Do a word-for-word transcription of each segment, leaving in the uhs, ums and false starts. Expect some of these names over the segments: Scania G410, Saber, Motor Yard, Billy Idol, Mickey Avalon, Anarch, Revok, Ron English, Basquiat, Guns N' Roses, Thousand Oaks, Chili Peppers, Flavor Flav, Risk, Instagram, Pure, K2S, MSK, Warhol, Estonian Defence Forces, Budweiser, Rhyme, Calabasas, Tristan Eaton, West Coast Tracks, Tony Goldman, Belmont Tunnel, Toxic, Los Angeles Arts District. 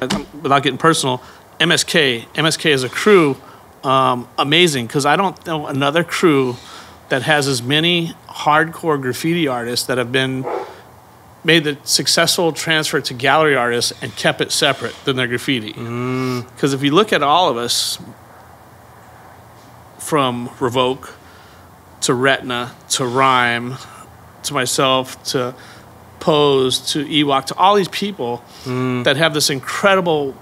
without getting personal, M S K. M S K as a crew, um, amazing, because I don't know another crew that has as many hardcore graffiti artists that have been made the successful transfer to gallery artists and kept it separate than their graffiti. Because mm. if you look at all of us, from Revok to Retina to Rhyme to myself to Pose to Ewok to all these people mm. that have this incredible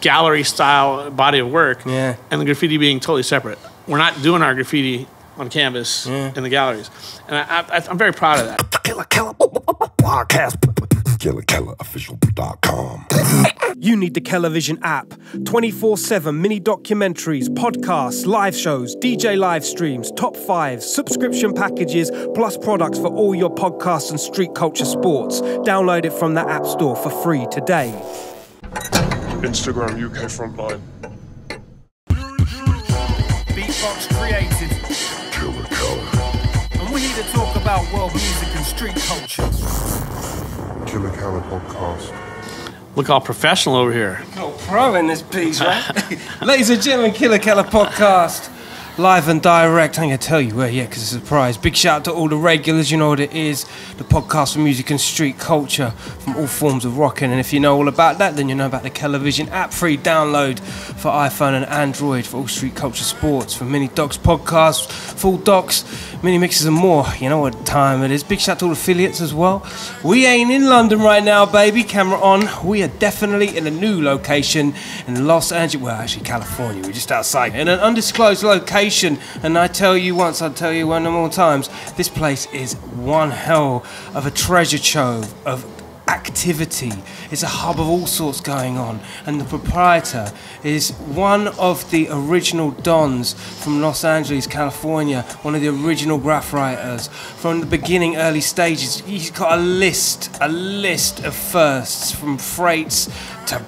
gallery style body of work, yeah. and the graffiti being totally separate. We're not doing our graffiti on canvas yeah. in the galleries, and I, I, I'm very proud of that. Killa Kela podcast, Killa Kela Official dot com. You need the Kella Vision app. twenty-four seven mini documentaries, podcasts, live shows, D J live streams, top fives, subscription packages, plus products for all your podcasts and street culture sports. Download it from the App Store for free today. Instagram U K Frontline. Beatbox created. Killa Kela. And we're here to talk about world music and street culture. Killa Kela podcast. Look all professional over here. Got pro in this piece, right? Ladies and gentlemen, Killa Kela podcast, live and direct. I ain't going to tell you where yet because it's a surprise. Big shout out to all the regulars. You know what it is. The podcast for music and street culture from all forms of rocking. And if you know all about that, then you know about the Kella Vision app. Free download for iPhone and Android for all street culture sports, for mini docs, podcasts, full docs, mini mixes and more. You know what time it is. Big shout out to all affiliates as well. We ain't in London right now, baby. Camera on. We are definitely in a new location in Los Angeles. Well, actually, California. We're just outside in an undisclosed location. And I tell you once, I'll tell you one more times, this place is one hell of a treasure trove of activity. It's a hub of all sorts going on, and the proprietor is one of the original dons from Los Angeles, California, one of the original graph writers from the beginning, early stages. He's got a list, a list of firsts, from freights to...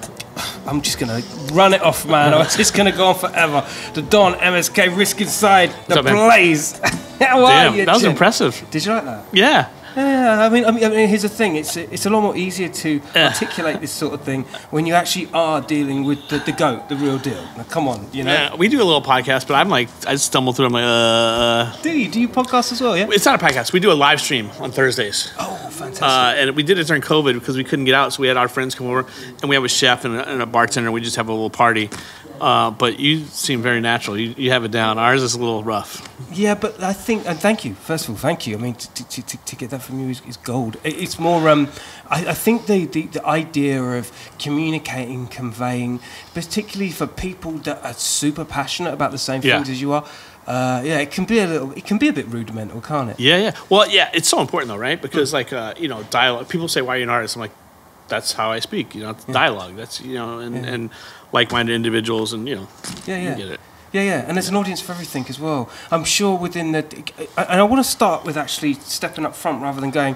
I'm just going to run it off, man. I'm just going to go on forever. The Don, M S K, Risk Inside, the up, Blaze. How Damn, are you, that was Jim? Impressive. Did you like that? Yeah. Yeah, I mean, I mean, I mean, here's the thing. It's it's a lot more easier to yeah. articulate this sort of thing when you actually are dealing with the, the goat, the real deal. Now, come on, you know. Yeah, we do a little podcast, but I'm like, I stumble through. I'm like, uh. Do you do you podcasts as well? Yeah. It's not a podcast. We do a live stream on Thursdays. Oh, fantastic! Uh, and we did it during COVID because we couldn't get out, so we had our friends come over, and we have a chef and a, and a bartender. And we just have a little party. Uh, but you seem very natural. You, you have it down. Ours is a little rough. Yeah, but I think, and thank you. First of all, thank you. I mean, to, to, to, to get that from you is, is gold. It, it's more, um, I, I think the, the, the idea of communicating, conveying, particularly for people that are super passionate about the same yeah. things as you are, uh, yeah, it can be a little, it can be a bit rudimental, can't it? Yeah, yeah. Well, yeah, it's so important though, right? Because mm. like, uh, you know, dialogue, people say, why are you an artist? I'm like, that's how I speak, you know, it's yeah. dialogue. That's, you know, and, yeah. and like-minded individuals, and, you know, yeah, yeah. you get it. Yeah, yeah, and there's an audience for everything as well. I'm sure within the... And I want to start with actually stepping up front rather than going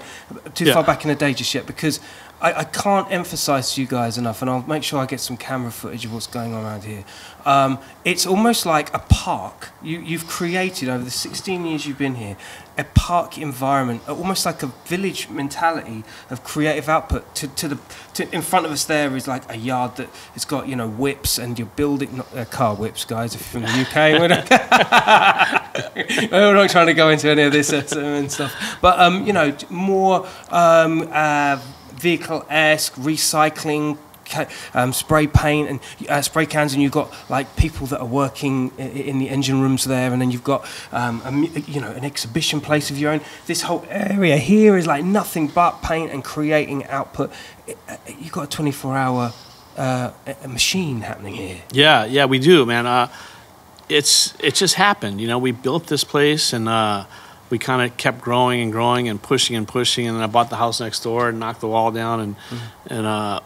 too yeah. far back in the day just yet, because I, I can't emphasise to you guys enough, and I'll make sure I get some camera footage of what's going on around here. Um, it's almost like a park. You, you've created, over the sixteen years you've been here, a park environment, almost like a village mentality of creative output. To, to the to, in front of us there is like a yard that it's got, you know, whips, and you're building not, uh, car whips, guys. If you're from the U K, we're not, we're not trying to go into any of this uh, and stuff. But um, you know, more um, uh, vehicle-esque recycling. Um, spray paint and uh, spray cans, and you've got like people that are working in, in the engine rooms there, and then you've got um, a, you know, an exhibition place of your own. This whole area here is like nothing but paint and creating output. It, uh, you've got a twenty-four hour uh, a machine happening here. Yeah, yeah, we do, man. Uh, it's it just happened, you know. We built this place, and uh, we kind of kept growing and growing and pushing and pushing, and then I bought the house next door and knocked the wall down, and mm-hmm. and. Uh,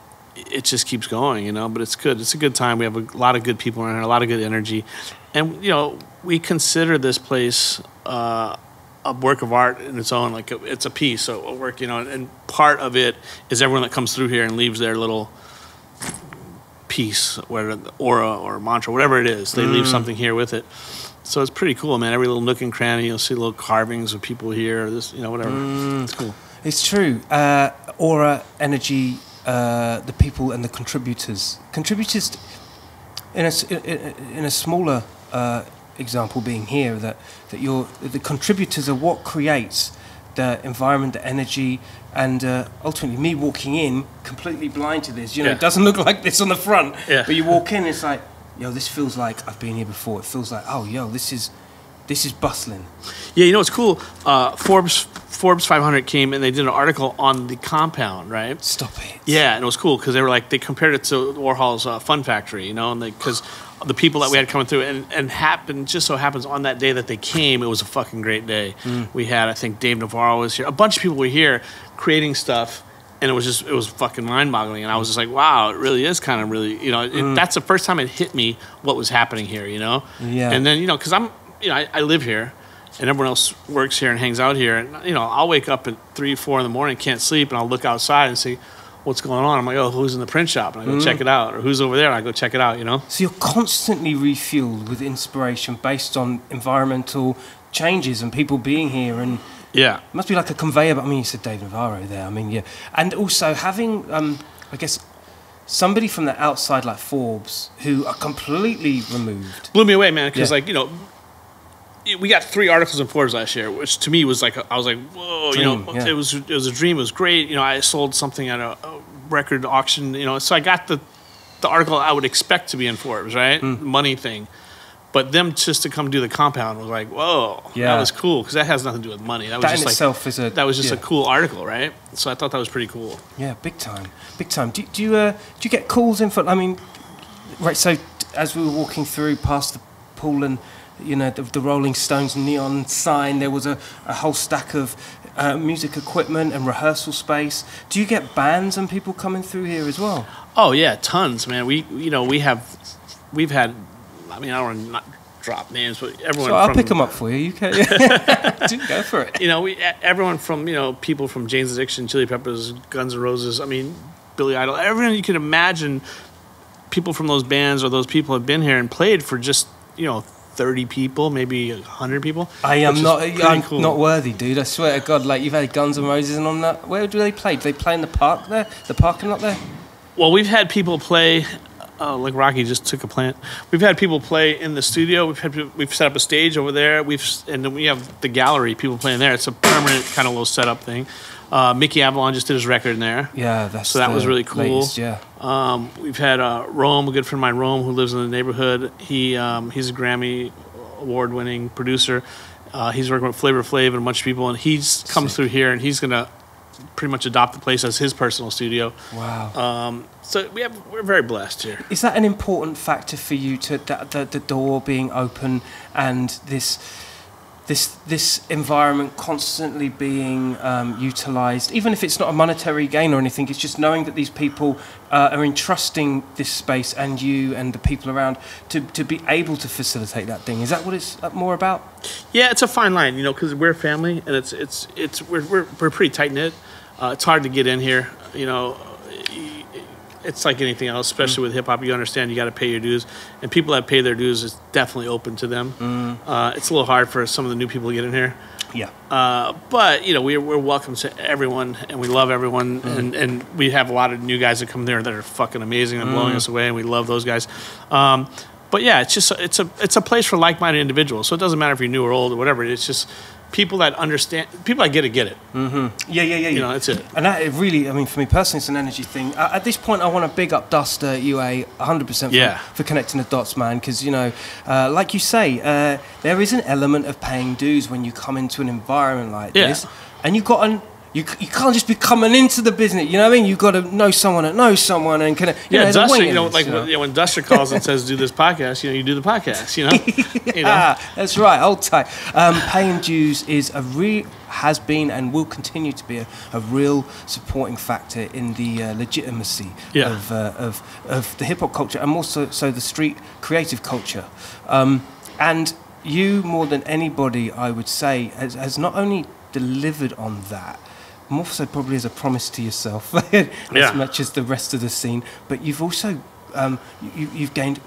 it just keeps going, you know, but it's good. It's a good time. We have a lot of good people around here, a lot of good energy. And, you know, we consider this place uh, a work of art in its own, like a, it's a piece, a, a work, you know, and part of it is everyone that comes through here and leaves their little piece, whether aura or mantra, whatever it is, they mm. leave something here with it. So it's pretty cool, man. Every little nook and cranny, you'll see little carvings of people here, or this, you know, whatever. Mm. It's cool. It's true. Uh, aura, energy, uh, the people and the contributors. Contributors, in a, in a smaller uh, example being here, that, that you're, the contributors are what creates the environment, the energy, and uh, ultimately me walking in completely blind to this. You know, yeah. It doesn't look like this on the front, yeah. But you walk in, it's like, yo, this feels like I've been here before. It feels like, oh, yo, this is this is bustling. Yeah, you know, it's cool. Uh, Forbes Forbes five hundred came and they did an article on the compound, right? Stop it. Yeah, and it was cool because they were like, they compared it to Warhol's uh, Fun Factory, you know, and because the people that we had coming through, and, and happened, just so happens on that day that they came, it was a fucking great day. Mm. We had, I think, Dave Navarro was here. A bunch of people were here creating stuff. And it was just, it was fucking mind-boggling. And I was just like, wow, it really is kind of really, you know, it, mm. that's the first time it hit me what was happening here, you know? Yeah. And then, you know, because I'm, you know, I, I live here and everyone else works here and hangs out here. And, you know, I'll wake up at three, four in the morning, can't sleep, and I'll look outside and see what's going on. I'm like, oh, who's in the print shop? And I go mm. check it out. Or who's over there? And I go check it out, you know? So you're constantly refueled with inspiration based on environmental changes and people being here and, yeah, it must be like a conveyor. But I mean, you said Dave Navarro there. I mean, yeah, and also having, um, I guess, somebody from the outside like Forbes who are completely removed blew me away, man. Because yeah. like you know, we got three articles in Forbes last year, which to me was like a, I was like, whoa, dream, you know, yeah. it was it was a dream. It was great. You know, I sold something at a, a record auction. You know, so I got the the article I would expect to be in Forbes, right? Mm. Money thing. But them just to come do the compound was like, whoa, yeah. that was cool. Because that has nothing to do with money. That, was that just in like, itself is a... That was just yeah. a cool article, right? So I thought that was pretty cool. Yeah, big time. Big time. Do, do, you, uh, do you get calls in for... I mean, right, so as we were walking through past the pool and, you know, the, the Rolling Stones neon sign, there was a, a whole stack of uh, music equipment and rehearsal space. Do you get bands and people coming through here as well? Oh, yeah, tons, man. We, you know, we have... We've had... I mean, I don't want to not drop names, but everyone. So I'll from, pick them up for you. You can Dude, go for it. You know, we everyone from you know people from Jane's Addiction, Chili Peppers, Guns N' Roses. I mean, Billy Idol. Everyone you could imagine. People from those bands or those people have been here and played for just you know thirty people, maybe a hundred people. I am not. I'm cool. Not worthy, dude. I swear to God, like you've had Guns N' Roses and on that. Where do they play? Do they play in the park there? The parking lot there? Well, we've had people play. Oh, like Rocky just took a plant. We've had people play in the studio. We've had, we've set up a stage over there. We've and then we have the gallery. People playing there. It's a permanent kind of little setup thing. Uh, Mickey Avalon just did his record in there. Yeah, that's so that the was really cool. Latest, yeah. Um, we've had uh, Rome, a good friend of mine, Rome, who lives in the neighborhood. He um, he's a Grammy award-winning producer. Uh, he's working with Flavor Flav and a bunch of people, and he's come Sick. through here, and he's gonna pretty much adopt the place as his personal studio. Wow. Um, so we have, we're very blessed here. Is that an important factor for you, to that, the, the door being open and this this this environment constantly being um, utilised, even if it's not a monetary gain or anything? It's just knowing that these people uh, are entrusting this space and you and the people around to, to be able to facilitate that thing. Is that what it's more about? Yeah, it's a fine line, you know, because we're family and it's it's it's we're we're, we're pretty tight knit. Uh, it's hard to get in here, you know. It's like anything else, especially mm. with hip hop. You understand you got to pay your dues, and people that pay their dues is definitely open to them. Mm. Uh, it's a little hard for some of the new people to get in here. Yeah, uh, but you know we're we're welcome to everyone, and we love everyone, mm. and and we have a lot of new guys that come there that are fucking amazing and mm. blowing us away, and we love those guys. Um, but yeah, it's just it's a it's a place for like minded individuals. So it doesn't matter if you're new or old or whatever. It's just people that understand, people that get it, get it. Mm-hmm. Yeah, yeah, yeah. You yeah. know, that's it. And that it really, I mean, for me personally, it's an energy thing. Uh, at this point, I want to big up Duster U A one hundred percent for, yeah. for connecting the dots, man. Because, you know, uh, like you say, uh, there is an element of paying dues when you come into an environment like yeah. this. And you've got an, you, you can't just be coming into the business, you know what I mean? You've got to know someone that knows someone and connect. You yeah, know, Duster, you know, like you know? When, you know, when Duster calls and says, do this podcast, you know, you do the podcast, you know? yeah, you know? That's right, hold tight. Um, paying dues is a real, has been and will continue to be a, a real supporting factor in the uh, legitimacy yeah. of, uh, of, of the hip-hop culture and more so, so the street creative culture. Um, and you, more than anybody, I would say, has, has not only delivered on that, more so probably as a promise to yourself as yeah. much as the rest of the scene. But you've also, um, you, you've gained,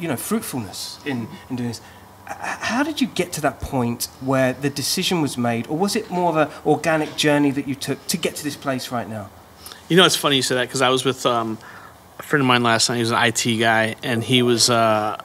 you know, fruitfulness in, in doing this. How did you get to that point where the decision was made? Or was it more of an organic journey that you took to get to this place right now? You know, it's funny you say that because I was with um, a friend of mine last night. He was an I T guy, and he was uh,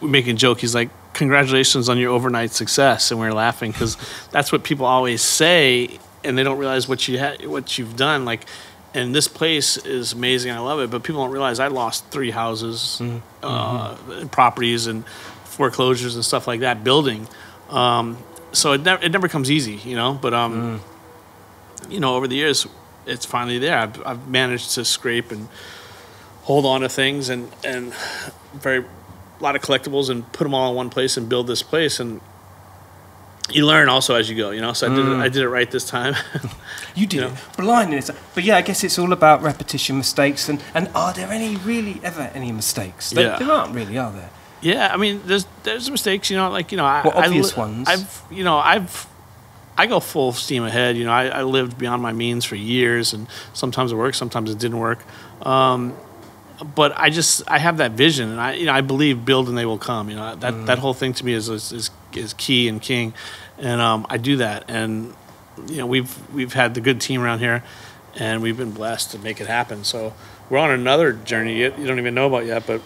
making a joke. He's like, congratulations on your overnight success. And we were laughing because that's what people always say, and they don't realize what, you ha- what you've done. Like, and this place is amazing. I love it. But people don't realize I lost three houses, mm-hmm. uh, mm-hmm. properties, and foreclosures and stuff like that, building. Um, so it, ne- it never comes easy, you know. But, um, mm. you know, over the years, it's finally there. I've, I've managed to scrape and hold on to things and, and very a lot of collectibles and put them all in one place and build this place. And you learn also as you go, you know. So I did, mm. it, I did it right this time. You did, you know? Blindness. But yeah, I guess it's all about repetition, mistakes, and, and are there any really ever any mistakes? They, yeah. There aren't really, are there? Yeah, I mean, there's there's mistakes, you know, like, you know, I, well, obvious I, ones. I've, you know, I've, I go full steam ahead, you know. I, I lived beyond my means for years, and sometimes it worked, sometimes it didn't work. Um, but I just, I have that vision, and I, you know, I believe build and they will come. You know, that mm. that whole thing to me is is is key and king, and um, I do that. And you know, we've we've had the good team around here, and we've been blessed to make it happen. So we're on another journey yet you don't even know about yet, but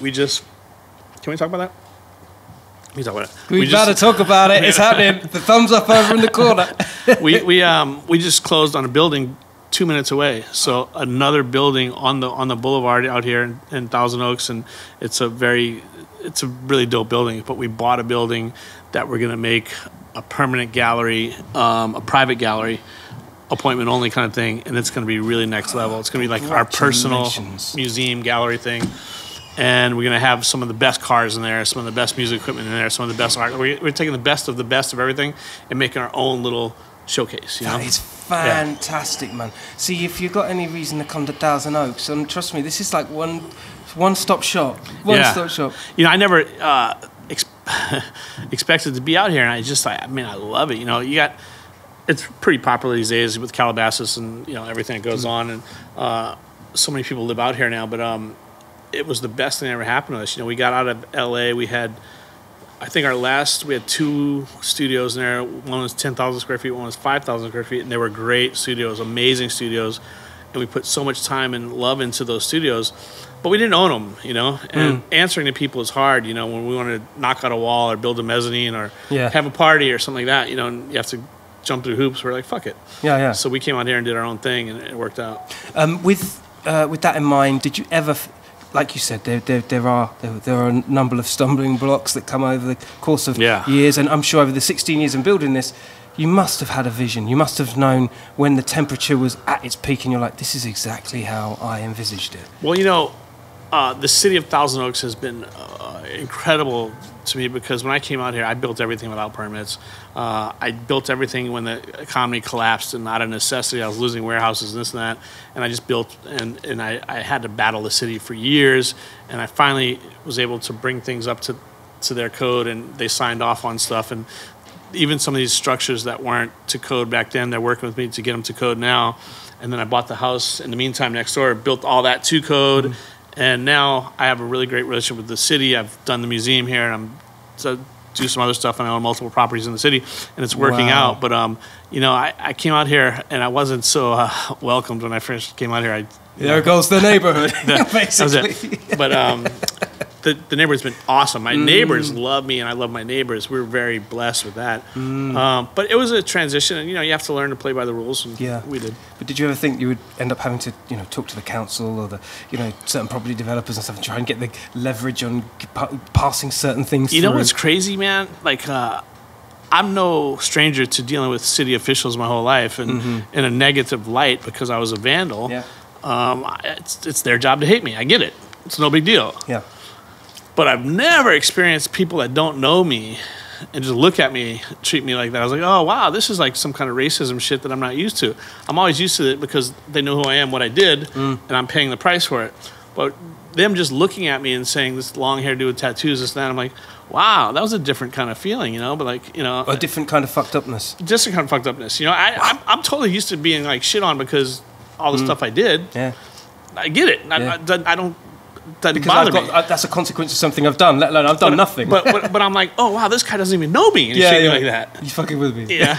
we just. Can we talk about that? We talk about it. We, we just, better talk about it. It's happening. The thumbs up over in the corner. we we um we just closed on a building two minutes away. So another building on the on the boulevard out here in, in Thousand Oaks, and it's a very it's a really dope building. But we bought a building that we're gonna make a permanent gallery, um, a private gallery, appointment only kind of thing, and it's gonna be really next level. It's gonna be like our personal museum gallery thing. And we're going to have some of the best cars in there, some of the best music equipment in there, some of the best art. We're taking the best of the best of everything and making our own little showcase, you know? That is fantastic, yeah. man. See, if you've got any reason to come to Thousand Oaks, and trust me, this is like one, one-stop shop. One-stop yeah. shop. You know, I never uh, ex- expected to be out here, and I just, I, I mean, I love it. You know, you got, it's pretty popular these days with Calabasas and, you know, everything that goes on. And uh, so many people live out here now, but... um it was the best thing that ever happened to us. You know, we got out of L A. We had, I think our last, we had two studios in there. One was ten thousand square feet, one was five thousand square feet, and they were great studios, amazing studios. And we put so much time and love into those studios, but we didn't own them, you know? And mm. answering to people is hard, you know, when we want to knock out a wall or build a mezzanine or yeah. have a party or something like that, you know, and you have to jump through hoops. We're like, fuck it. Yeah, yeah. So we came out here and did our own thing, and it worked out. Um, with uh, with that in mind, did you ever... F- Like you said, there there, there are there, there are a number of stumbling blocks that come over the course of yeah. years, and I'm sure over the sixteen years in building this, you must have had a vision. You must have known when the temperature was at its peak, and you're like, this is exactly how I envisaged it. Well, you know, uh, the city of Thousand Oaks has been uh, incredible to me because when I came out here, I built everything without permits. Uh, I built everything when the economy collapsed and out of necessity. I was losing warehouses and this and that. And I just built, and, and I, I had to battle the city for years. And I finally was able to bring things up to, to their code, and they signed off on stuff. And even some of these structures that weren't to code back then, they're working with me to get them to code now. And then I bought the house in the meantime next door, built all that to code. Mm-hmm. And now I have a really great relationship with the city. I've done the museum here, and I'm so do some other stuff, and I own multiple properties in the city, and it's working wow. out. But um, you know, I, I came out here, and I wasn't so uh, welcomed when I first came out here. I, there know, goes the neighborhood, the, basically. But um, the the neighborhood's been awesome. My mm. neighbors love me, and I love my neighbors. We're very blessed with that. Mm. Um, but it was a transition, and you know, you have to learn to play by the rules. And yeah, we did. But did you ever think you would end up having to, you know, talk to the council or the, you know, certain property developers and stuff, and try and get the leverage on pa- passing certain things through? You know what's crazy, man? Like, uh, I'm no stranger to dealing with city officials my whole life, and mm-hmm. in a negative light because I was a vandal. Yeah. Um, it's it's their job to hate me. I get it. It's no big deal. Yeah. But I've never experienced people that don't know me and just look at me, treat me like that. I was like, oh, wow, this is like some kind of racism shit that I'm not used to. I'm always used to it because they know who I am, what I did, mm. and I'm paying the price for it. But them just looking at me and saying this long-haired dude with tattoos, this and that, I'm like, wow, that was a different kind of feeling, you know? But like, you know. A different kind of fucked upness. Different kind of fucked upness. You know, I, I'm, I'm totally used to being like shit on because all the mm. stuff I did. Yeah. I get it. I, yeah. I, I don't. That because I've got, I, that's a consequence of something I've done, let alone I've done but, nothing. But, but but I'm like, oh wow, this guy doesn't even know me, and yeah, shit yeah. like that. You fucking with me? Yeah.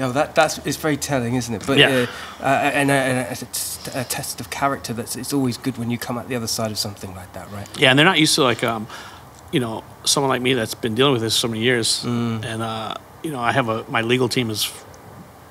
you know, that that's it's very telling, isn't it? But yeah, uh, uh, and, uh, and it's a test of character. That's it's always good when you come out the other side of something like that, right? Yeah, and they're not used to, like, um, you know, someone like me that's been dealing with this so many years, mm. and uh, you know, I have a my legal team is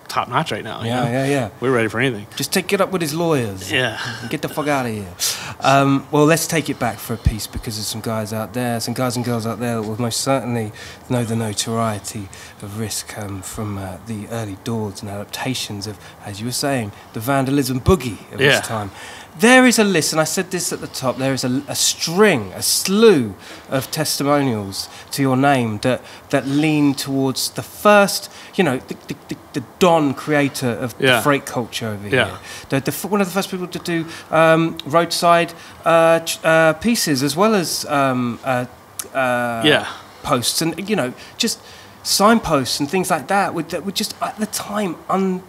top notch right now. Yeah, you know? yeah, yeah. We're ready for anything. Just take it up with his lawyers. Yeah. Get the fuck out of here. Um, well, let's take it back for a piece, because there's some guys out there, some guys and girls out there that will most certainly know the notoriety of Risk um, from uh, the early doors and adaptations of, as you were saying, the Vandalism Boogie of yeah. this time. There is a list, and I said this at the top, there is a, a string, a slew of testimonials to your name that, that lean towards the first, you know, the, the, the, the Don creator of yeah. the freight culture over yeah. here. The, the, one of the first people to do um, roadside uh, uh, pieces as well as um, uh, uh, yeah. posts and, you know, just signposts and things like that were, that were just at the time un,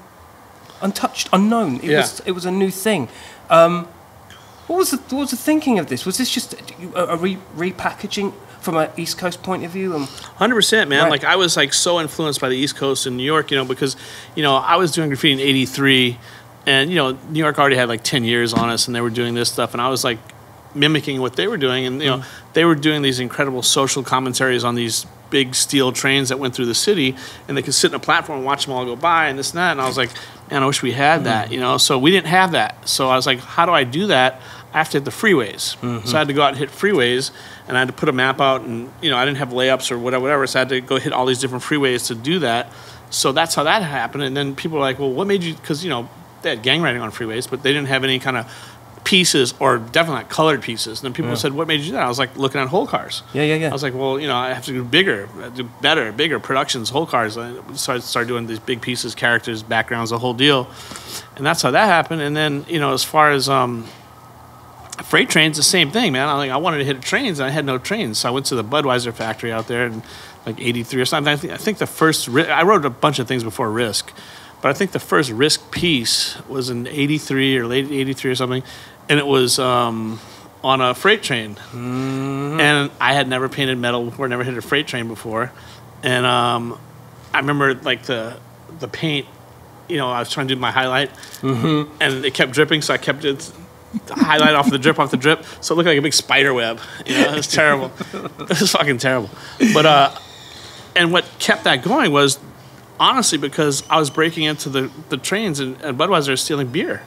untouched, unknown. It, yeah. was, it was a new thing. Um, what was the what was the thinking of this? Was this just a, a re, repackaging from an East Coast point of view? one hundred percent, man. Right. Like, I was like so influenced by the East Coast in New York, you know, because, you know, I was doing graffiti in eighty-three, and, you know, New York already had like ten years on us, and they were doing this stuff, and I was like mimicking what they were doing, and, you know, mm. they were doing these incredible social commentaries on these big steel trains that went through the city, and they could sit on a platform and watch them all go by and this and that, and I was like, man, I wish we had that, you know? So we didn't have that. So I was like, how do I do that? I have to hit the freeways. Mm-hmm. So I had to go out and hit freeways, and I had to put a map out, and, you know, I didn't have layups or whatever, whatever, so I had to go hit all these different freeways to do that. So that's how that happened. And then people were like, well, what made you, because, you know, they had gang writing on freeways, but they didn't have any kind of pieces, or definitely not colored pieces. And then people yeah. said, what made you do that? I was like, looking at whole cars. Yeah, yeah, yeah. I was like, well, you know, I have to do bigger, do better, bigger productions, whole cars. So I started doing these big pieces, characters, backgrounds, the whole deal. And that's how that happened. And then, you know, as far as um, freight trains, the same thing, man. I like, I wanted to hit trains, and I had no trains. So I went to the Budweiser factory out there in like eighty-three or something. I think, I think the first, I wrote a bunch of things before Risk, but I think the first Risk piece was in eighty-three or late eighty-three or something. And it was um, on a freight train. Mm-hmm. And I had never painted metal before, never hit a freight train before. And um, I remember, like, the the paint, you know, I was trying to do my highlight. Mm-hmm. And it kept dripping, so I kept it, the highlight off the drip, off the drip. So it looked like a big spider web. You know, it was terrible. It was fucking terrible. But, uh, and what kept that going was, honestly, because I was breaking into the, the trains, and, and Budweiser was stealing beer.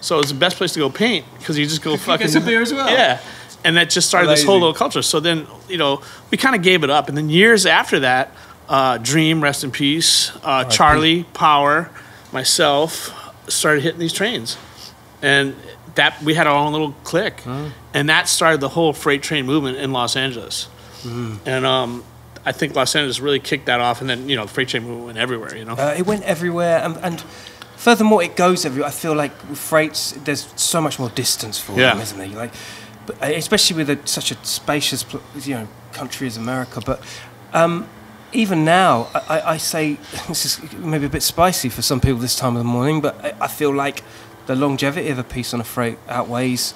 So it's the best place to go paint, because you just go fucking... get some beer as well. Yeah. And that just started Lazy. this whole little culture. So then, you know, we kind of gave it up. And then years after that, uh, Dream, rest in peace, uh, oh, Charlie, think. Power, myself, started hitting these trains. And that we had our own little clique. Mm. And that started the whole freight train movement in Los Angeles. Mm. And... um I think Los Angeles really kicked that off, and then, you know, the freight train went everywhere, you know? Uh, it went everywhere, and, and furthermore, it goes everywhere. I feel like with freights, there's so much more distance for yeah. them, isn't there? Like, but especially with a, such a spacious, you know, country as America. But um, even now, I, I say, this is maybe a bit spicy for some people this time of the morning, but I, I feel like the longevity of a piece on a freight outweighs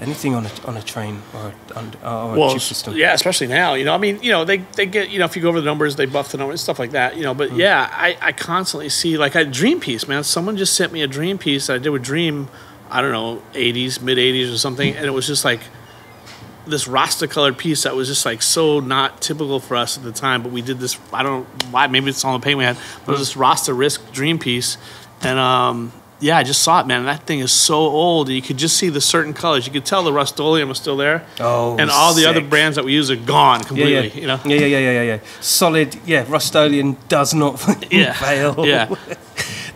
anything on a, on a train or a, or a well, tube system. Yeah, especially now. You know, I mean, you know, they, they get, you know, if you go over the numbers, they buff the numbers, stuff like that, you know. But, mm. yeah, I, I constantly see, like, a dream piece, man. Someone just sent me a dream piece that I did with Dream, I don't know, eighties, mid-eighties or something, and it was just, like, this Rasta-colored piece that was just, like, so not typical for us at the time. But we did this, I don't know why, maybe it's all the paint we had, but mm. it was this Rasta-risk dream piece. And, um... yeah, I just saw it, man. That thing is so old. You could just see the certain colors. You could tell the Rust-Oleum was still there. Oh, and all sick. the other brands that we use are gone completely. Yeah, yeah. You know? yeah, yeah, yeah, yeah, yeah. Solid. Yeah, Rust-Oleum does not yeah. fail. Yeah,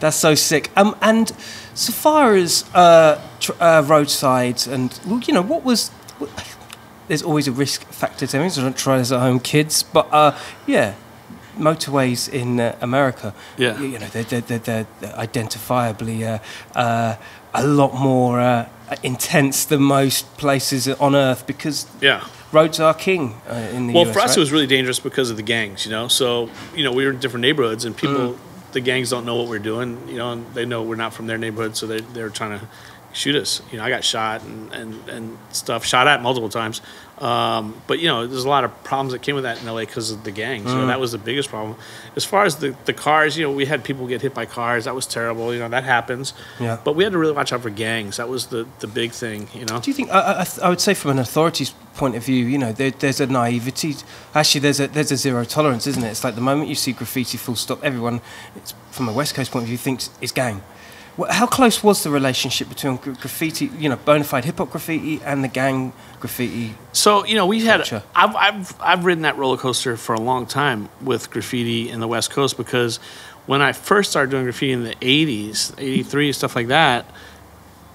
that's so sick. Um, and so far as uh, tr uh roadsides and well, you know, what was? What, there's always a risk factor to things. So don't try this at home, kids. But uh, yeah. motorways in uh, America, yeah. you, you know, they're, they're, they're identifiably uh, uh, a lot more uh, intense than most places on Earth, because yeah. roads are king uh, in the well, U S. Well, for us, right? It was really dangerous because of the gangs, you know. So, you know, we were in different neighborhoods, and people, mm. the gangs don't know what we're doing, you know, and they know we're not from their neighborhood, so they, they're trying to shoot us. You know, I got shot and, and, and stuff, shot at multiple times. Um, but, you know, there's a lot of problems that came with that in L A because of the gangs. Mm. You know, that was the biggest problem. As far as the, the cars, you know, we had people get hit by cars. That was terrible. You know, that happens. Yeah. But we had to really watch out for gangs. That was the, the big thing, you know. Do you think, I, I, I would say from an authority's point of view, you know, there, there's a naivety. Actually, there's a, there's a zero tolerance, isn't it? It's like the moment you see graffiti full stop, everyone, it's, from a West Coast point of view, thinks it's gang. How close was the relationship between graffiti, you know, bona fide hip hop graffiti and the gang graffiti? So, you know, we had. Culture? I've I've I've ridden that roller coaster for a long time with graffiti in the West Coast, because when I first started doing graffiti in the eighties, eighty-three, stuff like that,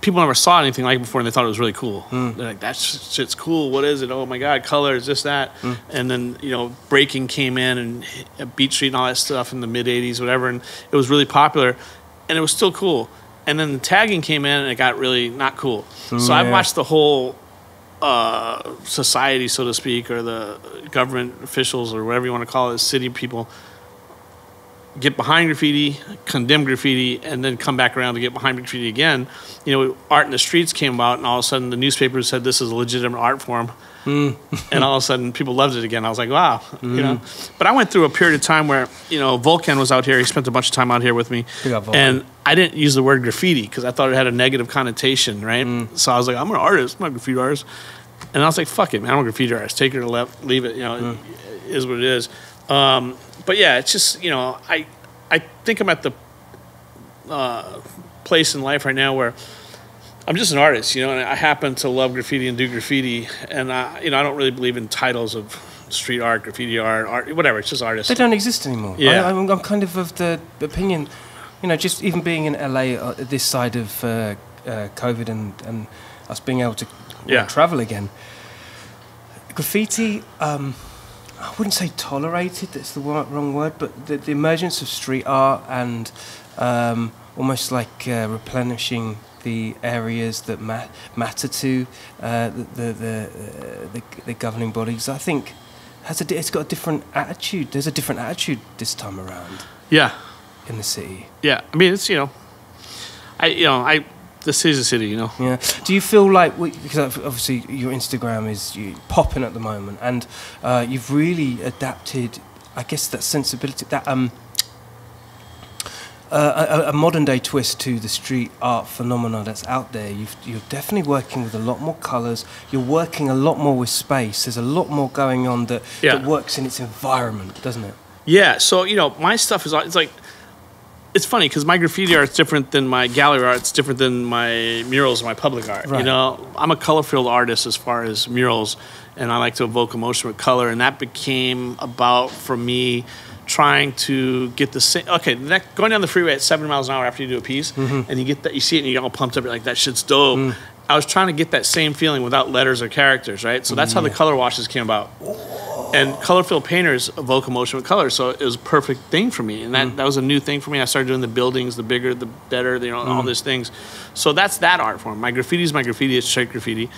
people never saw anything like it before, and they thought it was really cool. Mm. They're like, that shit's cool. What is it? Oh my God, colors, this, that. Mm. And then, you know, breaking came in and Beat Street and all that stuff in the mid eighties, whatever, and it was really popular. And it was still cool. And then the tagging came in and it got really not cool. Ooh, so I yeah. watched the whole uh, society, so to speak, or the government officials or whatever you want to call it, city people, get behind graffiti, condemn graffiti, and then come back around to get behind graffiti again. You know, art in the streets came out, and all of a sudden the newspapers said this is a legitimate art form. Mm. And all of a sudden people loved it again. I was like, wow. Mm. You know? But I went through a period of time where, you know, Vulcan was out here. He spent a bunch of time out here with me. And I didn't use the word graffiti because I thought it had a negative connotation, right? Mm. So I was like, I'm an artist. I'm not a graffiti artist. And I was like, fuck it, man. I'm a graffiti artist. Take it or left, leave it. You know, mm. it is what it is. Um, but, yeah, it's just, you know, I, I think I'm at the uh, place in life right now where I'm just an artist, you know, and I happen to love graffiti and do graffiti. And, I, you know, I don't really believe in titles of street art, graffiti art, art, whatever. It's just artists. They don't exist anymore. Yeah. I, I'm, I'm kind of of the opinion, you know, just even being in L A uh, this side of uh, uh, COVID and, and us being able to yeah. uh, travel again. Graffiti, um, I wouldn't say tolerated, that's the wrong word, but the, the emergence of street art and um, almost like uh, replenishing the areas that ma matter to uh, the, the, the, uh, the, the governing bodies, I think, has a, it's got a different attitude. There's a different attitude this time around. Yeah. In the city. Yeah. I mean, it's, you know, I, you know, I, the city's a city, you know. Yeah. Do you feel like, we, because obviously your Instagram is you, popping at the moment, and uh, you've really adapted, I guess, that sensibility, that um, uh, a, a modern-day twist to the street art phenomenon that's out there. You've, you're definitely working with a lot more colours. You're working a lot more with space. There's a lot more going on that, yeah. that works in its environment, doesn't it? Yeah. So, you know, my stuff is it's like... It's funny because my graffiti art's different than my gallery art. It's different than my murals, my public art. Right. You know, I'm a color field artist as far as murals, and I like to evoke emotion with color. And that became about for me trying to get the same. Okay, next, going down the freeway at seven miles an hour after you do a piece, mm-hmm. and you get that, you see it, and you're all pumped up. You're like, that shit's dope. Mm. I was trying to get that same feeling without letters or characters, right? So that's yeah. how the color washes came about. Oh. And color field painters evoke emotion with color, so it was a perfect thing for me. And that, mm. that was a new thing for me. I started doing the buildings, the bigger, the better, you know, mm. all these things. So that's that art form. My graffiti is my graffiti, it's straight graffiti.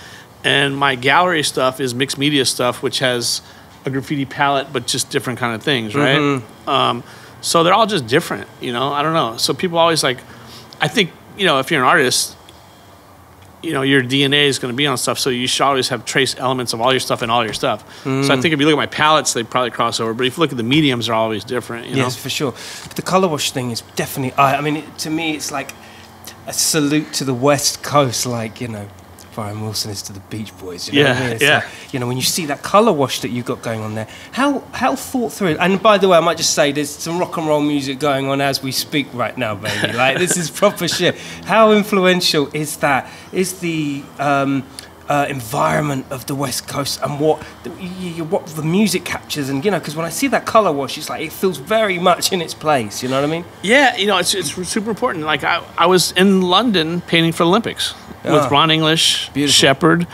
And my gallery stuff is mixed media stuff, which has a graffiti palette, but just different kind of things, right? Mm-hmm. um, so they're all just different, you know? I don't know. So people always like, I think, you know, if you're an artist, you know, your D N A is going to be on stuff, so you should always have trace elements of all your stuff and all your stuff. Mm. So I think if you look at my palettes, they probably cross over. But if you look at the mediums, they're always different. You yes, know? for sure. But the color wash thing is definitely. I, I mean, it, to me, it's like a salute to the West Coast, like you know, Brian Wilson is to the Beach Boys. You know yeah, what I mean? It's yeah. Like, you know, when you see that color wash that you've got going on there, how how thought through it. And by the way, I might just say, there's some rock and roll music going on as we speak right now, baby. Like this is proper shit. How influential is that? Is the um, uh, environment of the West Coast and what the, you, you, what the music captures, and you know, because when I see that color wash, it's like it feels very much in its place. You know what I mean? Yeah, you know, it's it's super important. Like I I was in London painting for the Olympics. Oh, with Ron English, beautiful. Shepherd,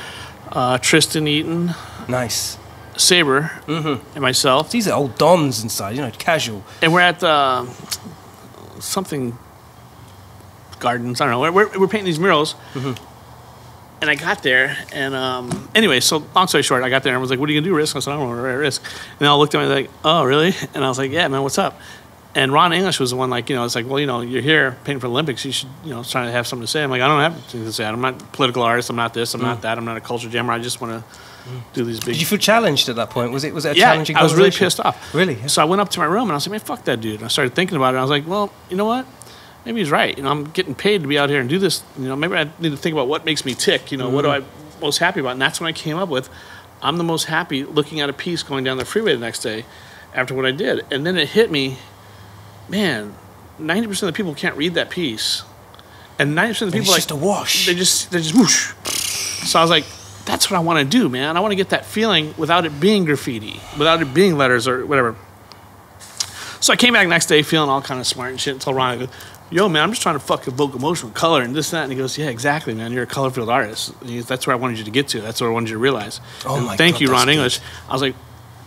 uh, Tristan Eaton. Nice. Saber, mm-hmm. and myself. These are old dons inside, you know, casual. And we're at the something gardens, I don't know. We're, we're painting these murals. Mm-hmm. And I got there, and um, anyway, so long story short, I got there, and I was like, what are you going to do, Risk? I said, I don't want to write Risk. And I looked at him, and I was like, oh, really? And I was like, yeah, man, what's up? And Ron English was the one, like, you know, it's like, well, you know, you're here painting for the Olympics. You should, you know, trying to have something to say. I'm like, I don't have anything to say. I'm not a political artist. I'm not this. I'm mm. not that. I'm not a culture jammer. I just want to do these big... Did you feel challenged at that point? Was it, was it a yeah, challenging I was really pissed off. Really? Yeah. So I went up to my room and I was like, man, fuck that dude. And I started thinking about it. And I was like, well, you know what? Maybe he's right. You know, I'm getting paid to be out here and do this. You know, maybe I need to think about what makes me tick. You know, mm. what do I most happy about? And that's when I came up with, I'm the most happy looking at a piece going down the freeway the next day after what I did. And then it hit me, man, ninety percent of the people can't read that piece. And ninety percent of the and people it's like... It's just a wash. They just, they just whoosh. So I was like, that's what I want to do, man. I want to get that feeling without it being graffiti, without it being letters or whatever. So I came back the next day feeling all kind of smart and shit until Ron goes, yo, man, I'm just trying to fuck evoke emotion with color and this and that. And he goes, yeah, exactly, man. You're a color field artist. And he goes, that's where I wanted you to get to. That's what I wanted you to realize. Oh and my thank God, you, Ron English. Good. I was like,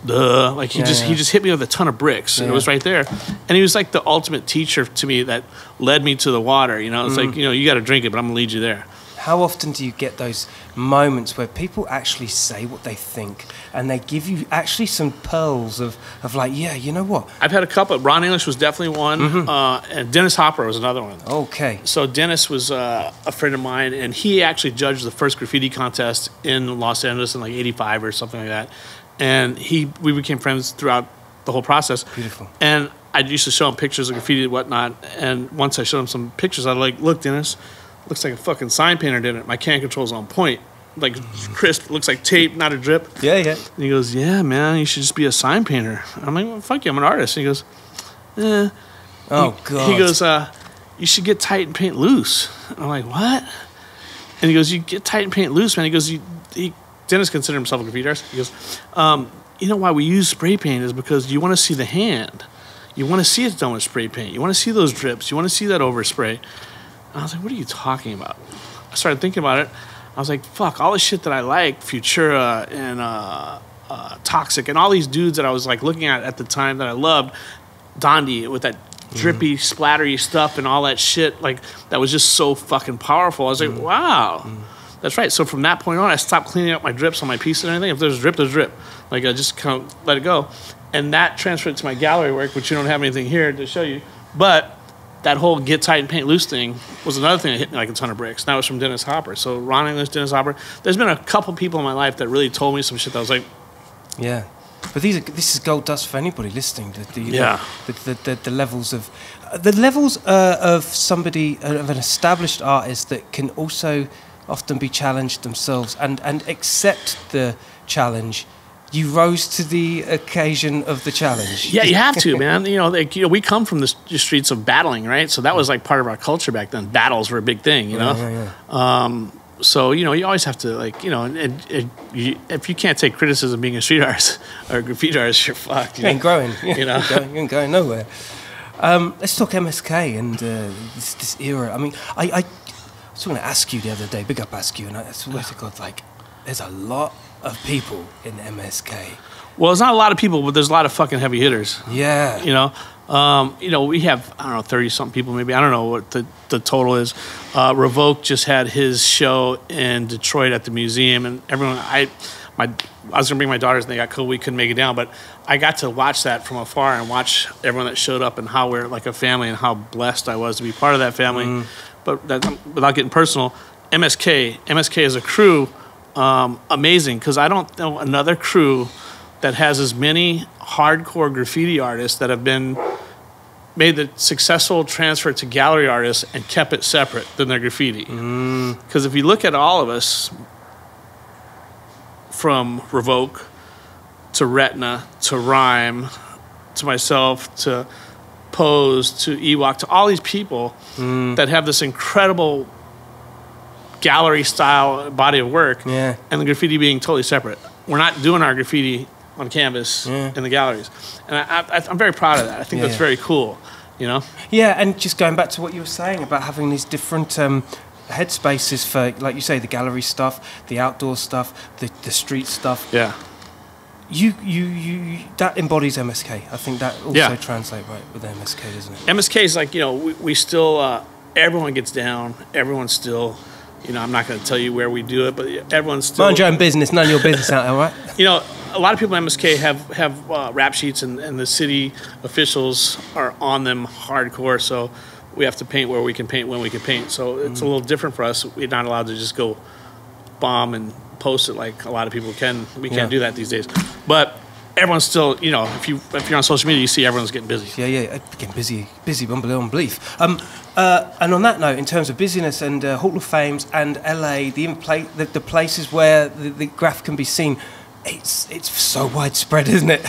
duh. Like, he, yeah, just, yeah. he just hit me with a ton of bricks. Yeah. And it was right there. And he was like the ultimate teacher to me that led me to the water. You know, it's mm. like, you know, you got to drink it, but I'm going to lead you there. How often do you get those moments where people actually say what they think and they give you actually some pearls of, of like, yeah, you know what? I've had a couple. Ron English was definitely one. Mm-hmm. uh, and Dennis Hopper was another one. Okay. So Dennis was uh, a friend of mine, and he actually judged the first graffiti contest in Los Angeles in like eighty-five or something like that. And he we became friends throughout the whole process. Beautiful. And I used to show him pictures of graffiti and whatnot. And once I showed him some pictures, I was like, look, Dennis, looks like a fucking sign painter did it. My can control's on point. Like, crisp, looks like tape, not a drip. Yeah, yeah. And he goes, yeah, man, you should just be a sign painter. I'm like, well, fuck you, I'm an artist. And he goes, eh. Oh, he, God. He goes, uh, you should get tight and paint loose. And I'm like, what? And he goes, you get tight and paint loose, man. He goes, you, he, Dennis considered himself a graffiti artist. He goes, um, you know why we use spray paint is because you want to see the hand. You want to see it done with spray paint. You want to see those drips. You want to see that overspray. And I was like, what are you talking about? I started thinking about it. I was like, fuck, all the shit that I like, Futura and uh, uh, Toxic, and all these dudes that I was like looking at at the time that I loved, Dondi with that drippy, mm. splattery stuff and all that shit, like that was just so fucking powerful. I was like, mm. wow, mm. that's right. So from that point on, I stopped cleaning up my drips on my pieces and anything. If there's a drip, there's a drip. Like, I just kind of let it go. And that transferred to my gallery work, which you don't have anything here to show you. But that whole get tight and paint loose thing was another thing that hit me like a ton of bricks. That was from Dennis Hopper. So Ron English, Dennis Hopper. There's been a couple people in my life that really told me some shit that I was like, yeah. But these are, this is gold dust for anybody listening. The, the, yeah. The, the, the, the levels of the levels uh, of somebody of an established artist that can also often be challenged themselves and and accept the challenge. You rose to the occasion of the challenge. Yeah, you have to, man. You know, like, you know, we come from the streets of battling, right? So that was like part of our culture back then. Battles were a big thing, you know? Yeah, yeah, yeah. Um, so, you know, you always have to, like, you know, and, and, and you, if you can't take criticism being a street artist or a graffiti artist, you're fucked. You, you ain't growing. You know? You ain't going, going nowhere. Um, let's talk M S K and uh, this, this era. I mean, I, I, I was talking to Askew the other day, big up Askew, and I swear to God, like, there's a lot of people in M S K. Well, it's not a lot of people, but there's a lot of fucking heavy hitters. Yeah. You know, um, you know, we have, I don't know, thirty-something people maybe. I don't know what the, the total is. Uh, Revok just had his show in Detroit at the museum, and everyone, I my, I was going to bring my daughters, and they got cool. We couldn't make it down, but I got to watch that from afar and watch everyone that showed up and how we're like a family and how blessed I was to be part of that family. Mm. But that, without getting personal, M S K, M S K is a crew. Um, amazing, because I don't know another crew that has as many hardcore graffiti artists that have been made the successful transfer to gallery artists and kept it separate than their graffiti. Because mm. if you look at all of us, from Revok to Retina to Rhyme to myself to Pose to Ewok to all these people mm. that have this incredible gallery style body of work, yeah. and the graffiti being totally separate. We're not doing our graffiti on canvas yeah. in the galleries, and I, I, I'm very proud of that. I think yeah, that's yeah. very cool, you know. Yeah, and just going back to what you were saying about having these different um, headspaces for, like you say, the gallery stuff, the outdoor stuff, the the street stuff. Yeah. You, you, you, that embodies M S K. I think that also yeah. translates right with M S K, doesn't it? M S K is like, you know, we, we still uh, everyone gets down, everyone's still. You know, I'm not going to tell you where we do it, but everyone's still... Mind your own business, none of your business out there, right? You know, a lot of people in M S K have have uh, rap sheets, and, and the city officials are on them hardcore. So we have to paint where we can paint when we can paint. So it's mm. a little different for us. We're not allowed to just go bomb and post it like a lot of people can. We yeah. can't do that these days. But everyone's still, you know, if you if you're on social media, you see everyone's getting busy. Yeah, yeah, getting busy, busy, bumbling belief. Um, uh, and on that note, in terms of busyness and uh, Hall of Fames and L A, the the, the places where the, the graph can be seen, it's it's so widespread, isn't it?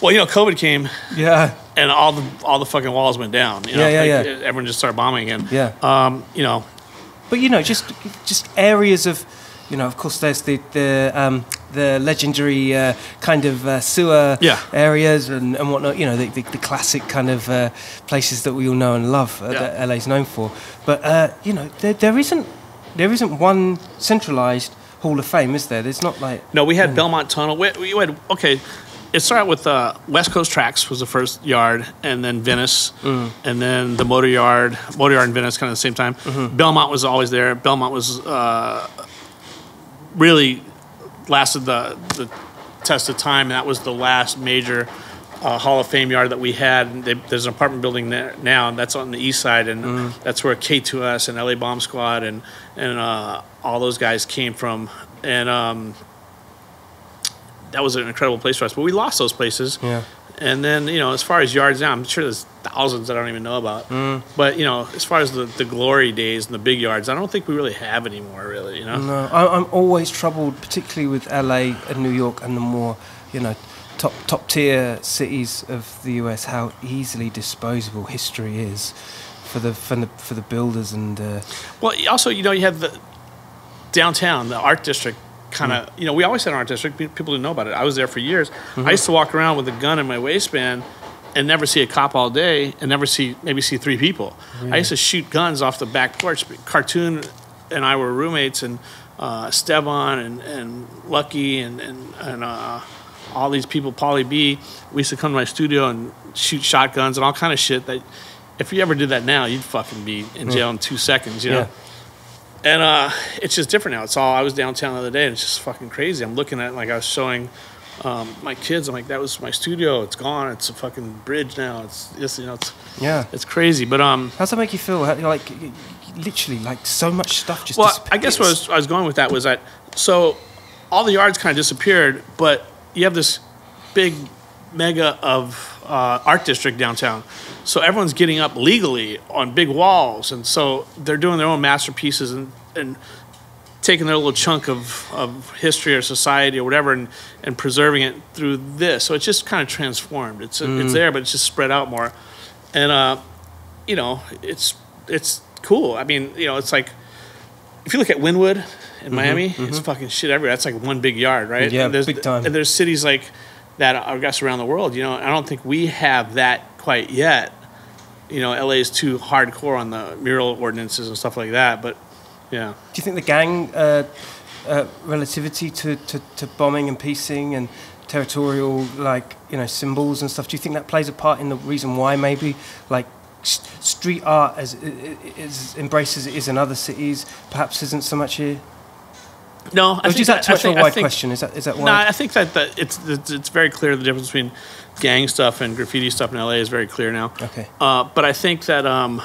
Well, you know, COVID came. Yeah. And all the all the fucking walls went down. You know? Yeah, yeah, like, yeah. Everyone just started bombing again. Yeah. Um, you know. But you know, just just areas of. You know, of course, there's the the, um, the legendary uh, kind of uh, sewer yeah. areas and, and whatnot. You know, the, the, the classic kind of uh, places that we all know and love uh, yeah. that L A's known for. But uh, you know, there, there isn't there isn't one centralized Hall of Fame, is there? There's not like no. We had um, Belmont Tunnel. We, we had okay. It started with uh, West Coast Tracks was the first yard, and then Venice, mm. and then the Motor Yard, Motor Yard and Venice, kind of the same time. Mm-hmm. Belmont was always there. Belmont was. Uh, really lasted the, the test of time. That was the last major uh, Hall of Fame yard that we had. They, there's an apartment building there now, and that's on the east side, and mm. that's where K two S and L A Bomb Squad and, and uh, all those guys came from. And um, that was an incredible place for us, but we lost those places. Yeah. And then, you know, as far as yards now, I'm sure there's thousands that I don't even know about. Mm. But, you know, as far as the, the glory days and the big yards, I don't think we really have anymore, really, you know? No, I, I'm always troubled, particularly with L A and New York and the more, you know, top, top tier cities of the U S, how easily disposable history is for the, for the, for the builders and... Uh, well, also, you know, you have the downtown, the art district. Kind of, you know, we always had an art district. People didn't know about it. I was there for years. Mm-hmm. I used to walk around with a gun in my waistband and never see a cop all day and never see, maybe see three people. Really? I used to shoot guns off the back porch. Cartoon and I were roommates, and uh, Stevan and, and Lucky and, and, and uh, all these people, Polly B. We used to come to my studio and shoot shotguns and all kind of shit that if you ever did that now, you'd fucking be in jail in two seconds, you know? Yeah. And uh, it's just different now. It's all, I was downtown the other day, and it's just fucking crazy. I'm looking at it, like I was showing um, my kids. I'm like, that was my studio. It's gone. It's a fucking bridge now. It's just, you know, it's yeah, it's crazy. But um, how does that make you feel? How, like literally, like so much stuff just. Well, disappears. I guess what I was, I was going with that was that so all the yards kind of disappeared, but you have this big mega of uh, art district downtown. So everyone's getting up legally on big walls, and so they're doing their own masterpieces and, and taking their little chunk of, of history or society or whatever and, and preserving it through this. So it's just kind of transformed. It's mm. it's there, but it's just spread out more. And, uh, you know, it's it's cool. I mean, you know, it's like if you look at Wynwood in mm-hmm, Miami, mm-hmm. it's fucking shit everywhere. That's like one big yard, right? Yeah, and there's, big time. And there's cities like... that I guess around the world, you know, I don't think we have that quite yet. You know, L A is too hardcore on the mural ordinances and stuff like that. But yeah, do you think the gang uh, uh, relativity to, to, to bombing and piecing and territorial, like, you know, symbols and stuff? Do you think that plays a part in the reason why maybe like street art as is embraced as it is in other cities perhaps isn't so much here? No, I think is that, that too much I think, of a wide think, question? Is that is that wide? No, I think that, that it's, it's it's very clear the difference between gang stuff and graffiti stuff in L A is very clear now. Okay, uh, but I think that um,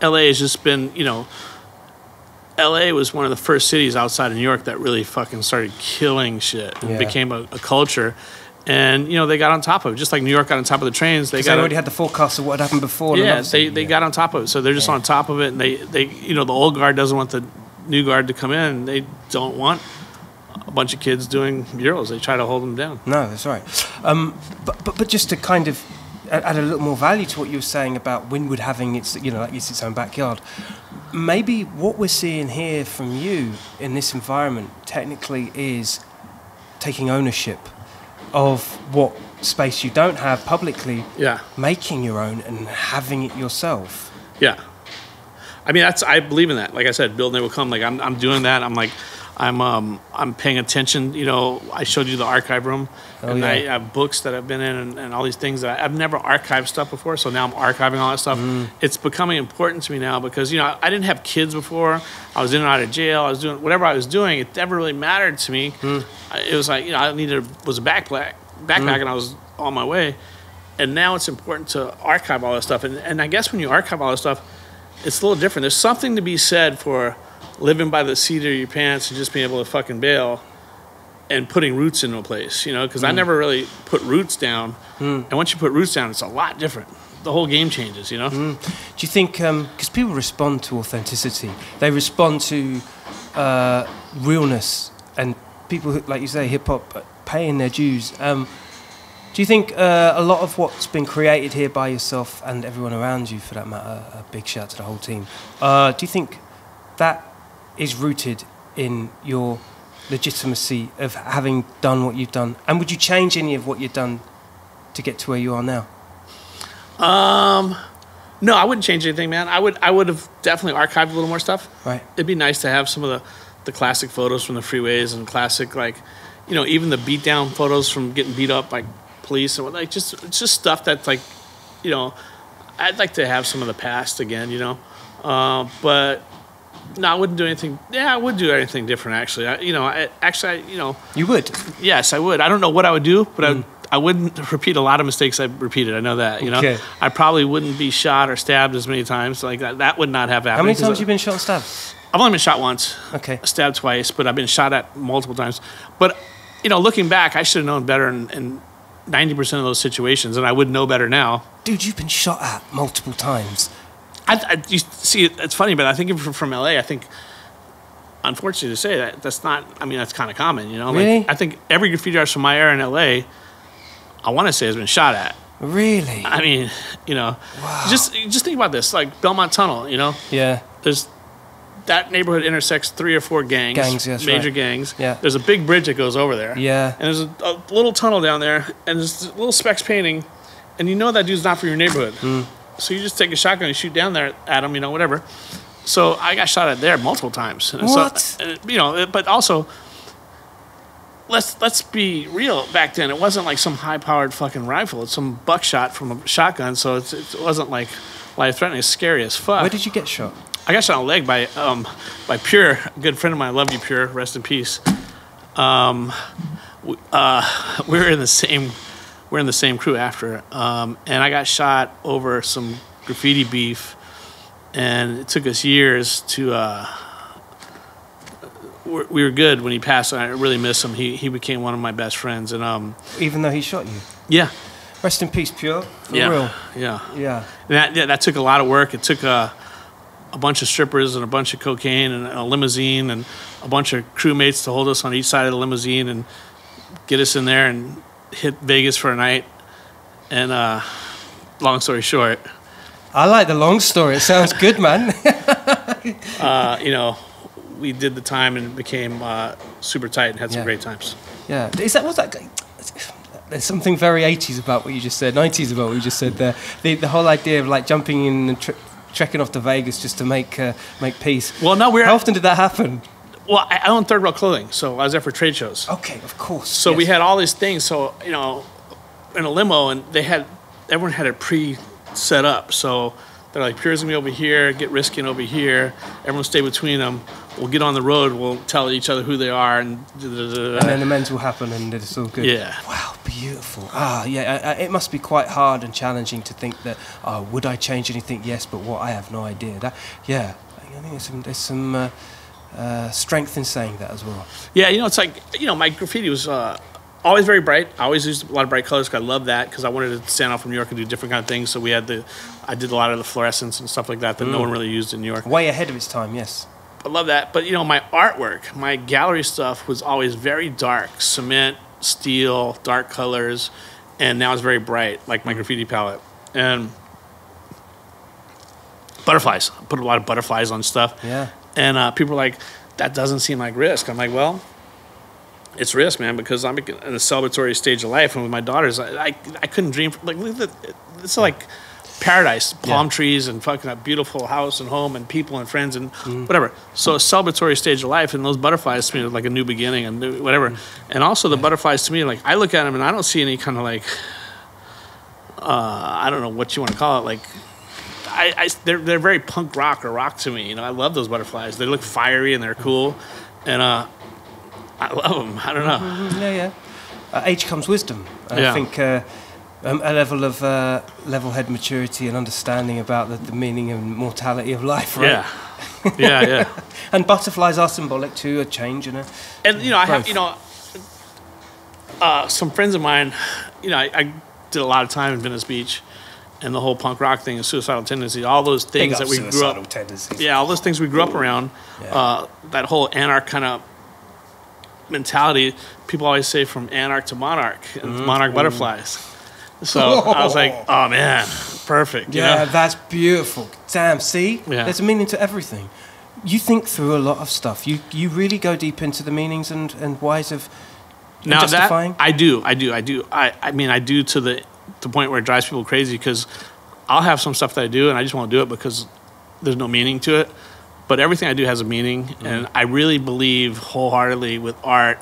L A has just been, you know, L A was one of the first cities outside of New York that really fucking started killing shit and yeah. became a, a culture. And, you know, they got on top of it. Just like New York got on top of the trains. They, got they already a, had the forecast of what had happened before. Yeah, they, they yeah. got on top of it. So they're just yeah. on top of it. And they, they, you know, the old guard doesn't want the new guard to come in. They don't want a bunch of kids doing murals. They try to hold them down. No, that's right. Um, but, but but just to kind of add a little more value to what you were saying about Wynwood having its, you know, like it's its own backyard. Maybe what we're seeing here from you in this environment technically is taking ownership of what space you don't have publicly. Yeah. Making your own and having it yourself. Yeah. I mean, that's I believe in that. Like I said, build and they will come. Like I'm, I'm doing that. I'm like, I'm um, I'm paying attention. You know, I showed you the archive room, oh, and yeah. I have books that I've been in, and, and all these things that I, I've never archived stuff before. So now I'm archiving all that stuff. Mm. It's becoming important to me now because you know I, I didn't have kids before. I was in and out of jail. I was doing whatever I was doing. It never really mattered to me. Mm. It was like you know I needed was a backpack, backpack, mm. and I was on my way. And now it's important to archive all this stuff. And and I guess when you archive all this stuff, it's a little different. There's something to be said for living by the seat of your pants and just being able to fucking bail and putting roots into a place, you know, because mm. I never really put roots down. Mm. And once you put roots down, it's a lot different. The whole game changes, you know? Mm. Do you think, because um, people respond to authenticity, they respond to uh, realness, and people, who, like you say, hip-hop, paying their dues. Um, do you think uh, a lot of what's been created here by yourself and everyone around you, for that matter, a big shout to the whole team, uh, do you think that is rooted in your legitimacy of having done what you've done? And would you change any of what you've done to get to where you are now? Um, no, I wouldn't change anything, man. I would I would have definitely archived a little more stuff. Right. It'd be nice to have some of the, the classic photos from the freeways and classic, like, you know, even the beatdown photos from getting beat up by police and what, like, just, just stuff that's like, you know, I'd like to have some of the past again, you know. Uh, but... No, I wouldn't do anything. Yeah, I would do anything different, actually. I, you know, I, actually, I, you know. You would? Yes, I would. I don't know what I would do, but mm. I, I wouldn't repeat a lot of mistakes I repeated. I know that, you okay. know. I probably wouldn't be shot or stabbed as many times. Like, that That would not have happened. How many times have you been shot and stabbed? I've only been shot once. Okay. Stabbed twice, but I've been shot at multiple times. But, you know, looking back, I should have known better in, in ninety percent of those situations, and I would know better now. Dude, you've been shot at multiple times. I, I, you see, it's funny, but I think if you're from L A, I think, unfortunately to say that, that's not, I mean, that's kind of common, you know? Really? Like, I think every graffiti artist from my era in L A, I want to say, has been shot at. Really? I mean, you know, wow. just just think about this, like Belmont Tunnel, you know? Yeah. There's, that neighborhood intersects three or four gangs. Gangs, yes, Major right. gangs. Yeah. There's a big bridge that goes over there. Yeah. And there's a, a little tunnel down there, and there's a little Specs painting, and you know that dude's not from your neighborhood. Mm. So you just take a shotgun and shoot down there at him, you know, whatever. So I got shot at there multiple times. What? So, you know, but also, let's let's be real. Back then, it wasn't like some high-powered fucking rifle. It's some buckshot from a shotgun, so it's, it wasn't like life-threatening. It's scary as fuck. Where did you get shot? I got shot in the leg by um by Pure, a good friend of mine. I love you, Pure. Rest in peace. Um, uh, we were in the same. We're in the same crew after, um, and I got shot over some graffiti beef, and it took us years to. Uh, we're, we were good when he passed, and I really miss him. He he became one of my best friends, and um. Even though he shot you. Yeah. Rest in peace, Pure. For yeah. real. Yeah. Yeah. And that yeah, that took a lot of work. It took a, a bunch of strippers and a bunch of cocaine and a limousine and a bunch of crewmates to hold us on each side of the limousine and get us in there and. Hit Vegas for a night, and uh, long story short. I like the long story. It sounds good, man. uh, you know, we did the time and became uh, super tight and had some yeah. great times. Yeah. Is that what's that? There's something very eighties about what you just said, nineties about what you just said there. The the whole idea of like jumping in and tre trekking off to Vegas just to make uh, make peace. Well, no, we're. How often did that happen? Well, I own Third Rail Clothing, so I was there for trade shows. Okay, of course. So yes. we had all these things, so, you know, in a limo, and they had, everyone had it pre-set up. So they're like, Pure's going to be over here, get risking over here. Everyone stay between them. We'll get on the road. We'll tell each other who they are. And, da, da, da, da. And then the men's will happen, and it's all good. Yeah. Wow, beautiful. Ah, yeah, it must be quite hard and challenging to think that, oh, would I change anything? Yes, but what? I have no idea. That, yeah, I think there's some... There's some uh, Uh, strength in saying that as well. Yeah, you know, it's like, you know, my graffiti was uh, always very bright. I always used a lot of bright colors because I love that, because I wanted to stand out from New York and do different kind of things. So we had the, I did a lot of the fluorescence and stuff like that that mm. no one really used in New York. Way ahead of its time, yes. I love that. But, you know, my artwork, my gallery stuff was always very dark. Cement, steel, dark colors, and now it's very bright, like my mm. graffiti palette. And butterflies. I put a lot of butterflies on stuff. Yeah. And uh, people are like, that doesn't seem like risk. I'm like, well, it's risk, man, because I'm in a celebratory stage of life. And with my daughters, I I, I couldn't dream. For, like, look at the, it's like paradise, palm yeah. trees and fucking a beautiful house and home and people and friends and mm. whatever. So a celebratory stage of life, and those butterflies to me are like a new beginning and new whatever. Mm. And also the yeah. butterflies to me, like I look at them and I don't see any kind of like, uh, I don't know what you want to call it, like I, I they're, they're very punk rock or rock to me. You know, I love those butterflies. They look fiery and they're cool. And uh, I love them. I don't know. Mm-hmm. Yeah, yeah. Uh, age comes wisdom. I yeah. think uh, um, a level of uh, level-head maturity and understanding about the, the meaning and mortality of life, right? Yeah, yeah, yeah. And butterflies are symbolic to a change and a and you know growth. I have you know uh, some friends of mine. You know, I, I did a lot of time in Venice Beach, and the whole punk rock thing and suicidal tendencies, all those things that we grew up. Tendencies. Yeah, all those things we grew up around. Yeah. Uh, that whole anarch kind of mentality. People always say from anarch to monarch and mm-hmm. monarch mm-hmm. butterflies. So oh. I was like, oh man, perfect. You yeah, know? That's beautiful. Damn, see, yeah. there's a meaning to everything. You think through a lot of stuff. You you really go deep into the meanings and and whys of and now justifying. That I do, I do, I do. I I mean I do to the the point where it drives people crazy because I'll have some stuff that I do and I just won't do it because there's no meaning to it. But everything I do has a meaning, mm-hmm. and I really believe wholeheartedly with art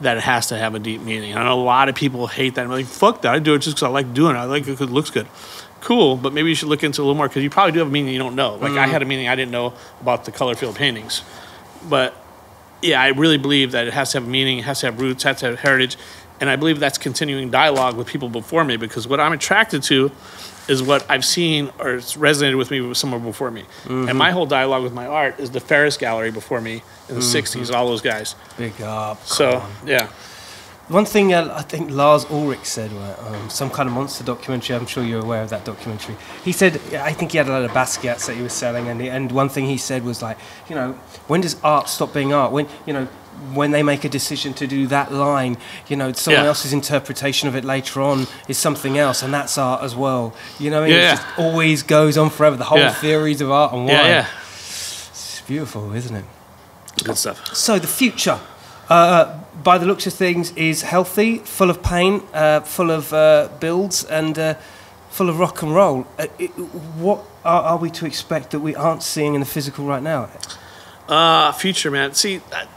that it has to have a deep meaning. And I know a lot of people hate that. I'm like, fuck that. I do it just because I like doing it. I like it because it looks good. Cool, but maybe you should look into it a little more because you probably do have a meaning you don't know. Like mm-hmm. I had a meaning I didn't know about the color field paintings. But, yeah, I really believe that it has to have a meaning. It has to have roots. It has to have heritage. And I believe that's continuing dialogue with people before me because what I'm attracted to is what I've seen or it's resonated with me with someone before me. Mm-hmm. And my whole dialogue with my art is the Ferris Gallery before me in the mm-hmm. sixties, all those guys. Big up. So, on. yeah. One thing uh, I think Lars Ulrich said, um, some kind of monster documentary, I'm sure you're aware of that documentary. He said, I think he had a lot of Basquiats that he was selling, and, he, and one thing he said was like, you know, when does art stop being art? When, you know, when they make a decision to do that line, you know, someone yeah. else's interpretation of it later on is something else, and that's art as well. You know, I mean, yeah, it yeah. just always goes on forever, the whole yeah. theories of art and why. Yeah, yeah. It's beautiful, isn't it? Good stuff. So the future, uh, by the looks of things, is healthy, full of pain, uh, full of uh, builds, and uh, full of rock and roll. Uh, it, what are, are we to expect that we aren't seeing in the physical right now? Uh, future, man. See... I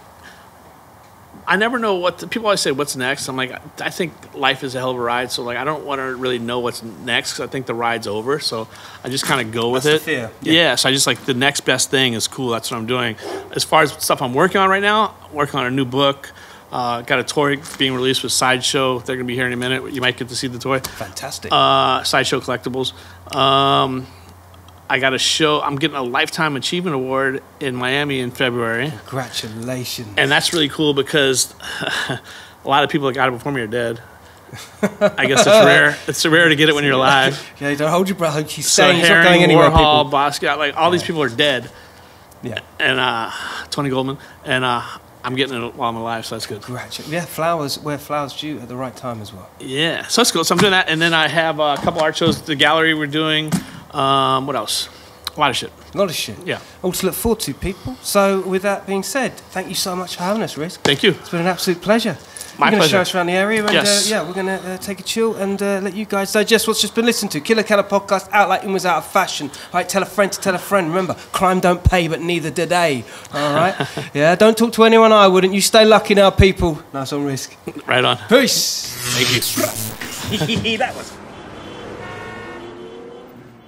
I never know what the, people always say. What's next? I'm like, I think life is a hell of a ride. So like, I don't want to really know what's next because I think the ride's over. So I just kind of go with That's it. The fear. Yeah. yeah. So I just like the next best thing is cool. That's what I'm doing. As far as stuff I'm working on right now, I'm working on a new book. Uh, got a toy being released with Sideshow. They're gonna be here in a minute. You might get to see the toy. Fantastic. Uh, Sideshow Collectibles. Um, I got a show. I'm getting a Lifetime Achievement Award in Miami in February. Congratulations. And that's really cool because a lot of people that got it before me are dead. I guess it's rare. It's rare to get it when you're alive. Yeah, don't hold your breath. He's so saying Herring, not going anywhere, Warhol, Basquiat, like all yeah. these people are dead. Yeah. And uh, Tony Goldman. And uh, I'm getting it while I'm alive, so that's good. Congratulations. Yeah, flowers, where flowers due at the right time as well. Yeah, so that's cool. So I'm doing that. And then I have a couple art shows. The gallery we're doing... Um, what else? A lot of shit. A lot of shit. Yeah. All to look forward to, people. So, with that being said, thank you so much for having us, Risk. Thank you. It's been an absolute pleasure. My You're pleasure. You're going to show us around the area, and yes. uh, yeah, we're going to uh, take a chill and uh, let you guys digest what's just been listened to. Killa Kela podcast, out like in was out of fashion. All right, tell a friend to tell a friend. Remember, crime don't pay, but neither do they. All right. Yeah, don't talk to anyone. I wouldn't. You stay lucky now, people. Nice on, Risk. Right on. Peace. Thank you. That was.